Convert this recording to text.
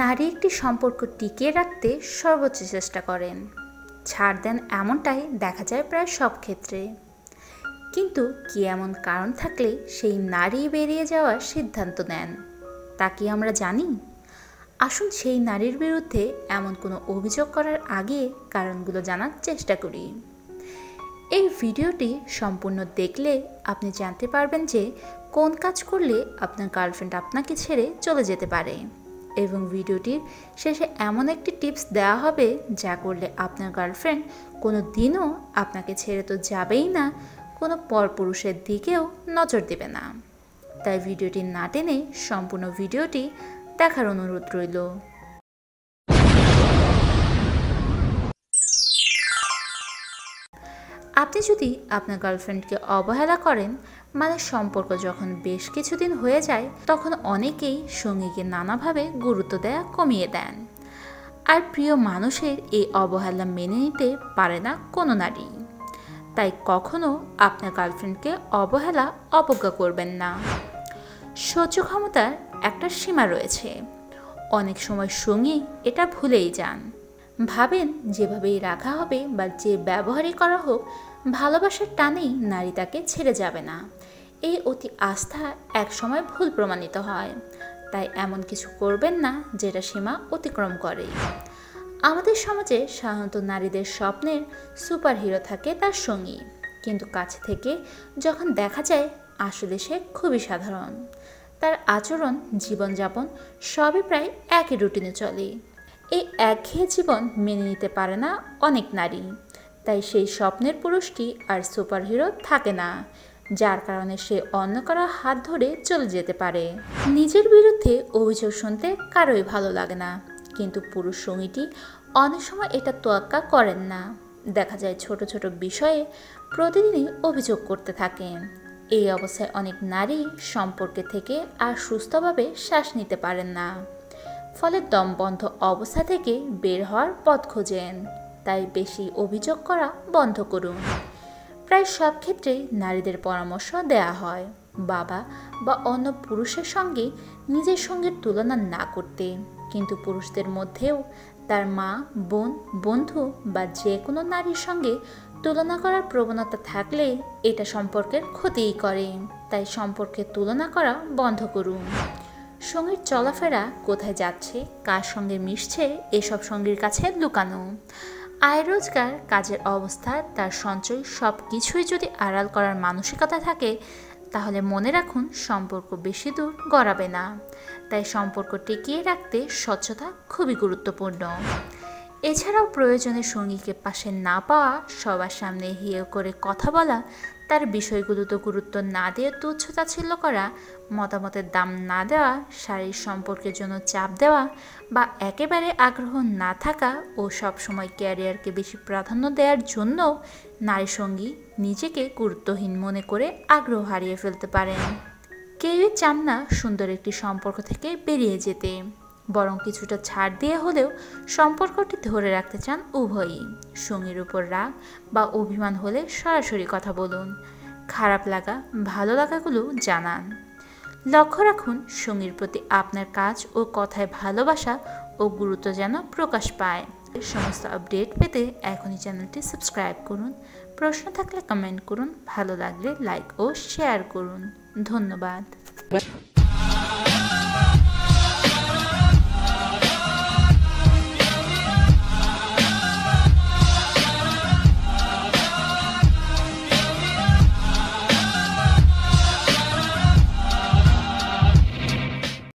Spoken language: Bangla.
নারী একটি সম্পর্ক টিকিয়ে রাখতে সর্বোচ্চ চেষ্টা করেন, ছাড় দেন এমনটাই দেখা যায় প্রায় সব ক্ষেত্রে। কিন্তু কি এমন কারণ থাকলে সেই নারী বেরিয়ে যাওয়ার সিদ্ধান্ত নেন তা কি আমরা জানি? আসুন সেই নারীর বিরুদ্ধে এমন কোনো অভিযোগ করার আগে কারণগুলো জানার চেষ্টা করি। এই ভিডিওটি সম্পূর্ণ দেখলে আপনি জানতে পারবেন যে কোন কাজ করলে আপনার গার্লফ্রেন্ড আপনাকে ছেড়ে চলে যেতে পারে, এবং ভিডিওটির শেষে এমন একটি টিপস দেওয়া হবে যা করলে আপনার গার্লফ্রেন্ড কোনো দিনও আপনাকে ছেড়ে তো যাবেই না, কোনো পরপুরুষের দিকেও নজর দেবে না। তাই ভিডিওটি না টেনে সম্পূর্ণ ভিডিওটি দেখার অনুরোধ রইল। আপনি যদি আপনার গার্লফ্রেন্ডকে অবহেলা করেন, মানে সম্পর্ক যখন বেশ কিছুদিন হয়ে যায়, তখন অনেকেই সঙ্গীকে নানাভাবে গুরুত্ব দেয়া কমিয়ে দেন। আর প্রিয় মানুষের এই অবহেলা মেনে নিতে পারে না কোনো নারী। তাই কখনো আপনার গার্লফ্রেন্ডকে অবহেলা অবজ্ঞা করবেন না। সহ্য ক্ষমতার একটা সীমা রয়েছে। অনেক সময় সঙ্গী এটা ভুলেই যান, ভাবেন যেভাবেই রাখা হবে বা যে ব্যবহারই করা হোক, ভালোবাসার টানেই নারী তাকে ছেড়ে যাবে না। এই অতি আস্থা একসময় ভুল প্রমাণিত হয়। তাই এমন কিছু করবেন না যেটা সীমা অতিক্রম করে। আমাদের সমাজে সাধারণত নারীদের স্বপ্নের সুপারহিরো থাকে তার সঙ্গী, কিন্তু কাছে থেকে যখন দেখা যায় আসলে সে খুবই সাধারণ। তার আচরণ, জীবনযাপন সবই প্রায় একই রুটিনে চলে। এই একঘেয়ে জীবন মেনে নিতে পারে না অনেক নারী। তাই সেই স্বপ্নের পুরুষটি আর সুপারহিরো থাকে না, যার কারণে সে অন্য কারো হাত ধরে চলে যেতে পারে। নিজের বিরুদ্ধে অভিযোগ শুনতে কারোই ভালো লাগে না, কিন্তু পুরুষ সঙ্গীটি অনেক সময় এটা তোয়াক্কা করেন না। দেখা যায় ছোট ছোট বিষয়ে প্রতিদিনই অভিযোগ করতে থাকেন। এই অবস্থায় অনেক নারী সম্পর্কে থেকে আর সুস্থভাবে শ্বাস নিতে পারেন না, ফলে দমবন্ধ অবস্থা থেকে বের হওয়ার পথ খোঁজেন। তাই বেশি অভিযোগ করা বন্ধ করুন। প্রায় সব ক্ষেত্রেই নারীদের পরামর্শ দেয়া হয় বাবা বা অন্য পুরুষের সঙ্গে নিজের সঙ্গে তুলনা না করতে, কিন্তু পুরুষদের মধ্যেও তার মা, বোন, বন্ধু বা যে কোনো নারীর সঙ্গে তুলনা করার প্রবণতা থাকলে এটা সম্পর্কের ক্ষতিই করে। তাই সম্পর্কে তুলনা করা বন্ধ করুন। সঙ্গীর চলাফেরা, কোথায় যাচ্ছে, কার সঙ্গে মিশছে, এসব সঙ্গীর কাছে লুকানো। আয়, রোজগার, কাজের অবস্থা, তার সঞ্চয় সব কিছুই যদি আড়াল করার মানসিকতা থাকে, তাহলে মনে রাখুন সম্পর্ক বেশি দূর গড়াবে না। তাই সম্পর্ক টিকিয়ে রাখতে স্বচ্ছতা খুবই গুরুত্বপূর্ণ। এছাড়াও প্রয়োজনে সঙ্গীকে পাশে না পাওয়া, সবার সামনে হেয় করে কথা বলা, তার বিষয়গুলোতে গুরুত্ব না দিয়ে তুচ্ছতাচ্ছিল্য করা, মতামতের দাম না দেওয়া, শারীরিক সম্পর্কের জন্য চাপ দেওয়া বা একেবারে আগ্রহ না থাকা ও সবসময় ক্যারিয়ারকে বেশি প্রাধান্য দেওয়ার জন্য নারী সঙ্গী নিজেকে গুরুত্বহীন মনে করে আগ্রহ হারিয়ে ফেলতে পারেন। কেউই চান না সুন্দর একটি সম্পর্ক থেকে বেরিয়ে যেতে, বরং কিছুটা ছাড় দিয়ে হলেও সম্পর্কটি ধরে রাখতে চান উভয়ই। সঙ্গীর উপর রাগ বা অভিমান হলে সরাসরি কথা বলুন, খারাপ লাগা, ভালো লাগাগুলো জানান। লক্ষ্য রাখুন সঙ্গীর প্রতি আপনার কাজ ও কথায় ভালোবাসা ও গুরুত্ব যেন প্রকাশ পায়। সমস্ত আপডেট পেতে এখনই চ্যানেলটি সাবস্ক্রাইব করুন। প্রশ্ন থাকলে কমেন্ট করুন, ভালো লাগলে লাইক ও শেয়ার করুন। ধন্যবাদ।